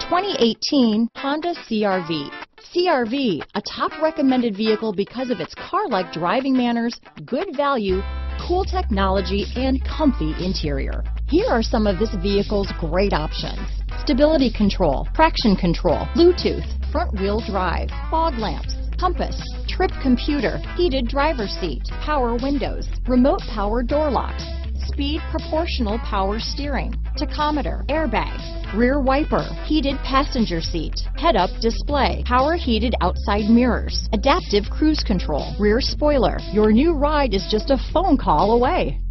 2018 Honda CR-V. CR-V, a top recommended vehicle because of its car-like driving manners, good value, cool technology, and comfy interior. Here are some of this vehicle's great options: stability control, traction control, Bluetooth, front-wheel drive, fog lamps, compass, trip computer, heated driver's seat, power windows, remote power door locks, speed proportional power steering, tachometer, airbags, rear wiper, heated passenger seat, head-up display, power heated outside mirrors, adaptive cruise control, rear spoiler. Your new ride is just a phone call away.